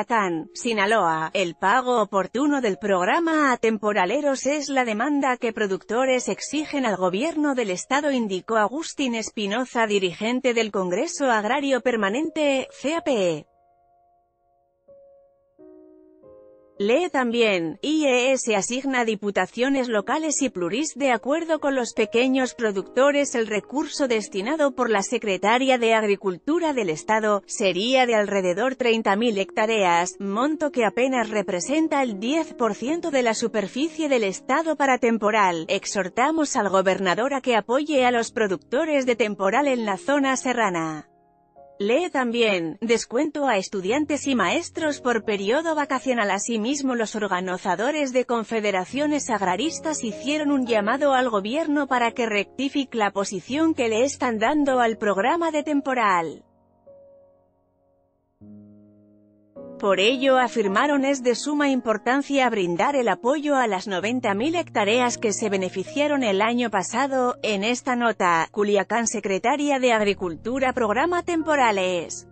Culiacán, Sinaloa. El pago oportuno del programa a temporaleros es la demanda que productores exigen al gobierno del Estado, indicó Agustín Espinoza, dirigente del Congreso Agrario Permanente, CAPE. Lee también, IEES asigna a diputaciones locales y pluris de acuerdo con los pequeños productores. El recurso destinado por la Secretaria de Agricultura del Estado sería de alrededor 30.000 hectáreas, monto que apenas representa el 10% de la superficie del Estado para temporal. Exhortamos al gobernador a que apoye a los productores de temporal en la zona serrana. Lee también, descuento a estudiantes y maestros por periodo vacacional. Asimismo, los organizadores de confederaciones agraristas hicieron un llamado al gobierno para que rectifique la posición que le están dando al programa de temporal. Por ello, afirmaron, es de suma importancia brindar el apoyo a las 90.000 hectáreas que se beneficiaron el año pasado. En esta nota, Culiacán, Secretaria de Agricultura, programa temporales.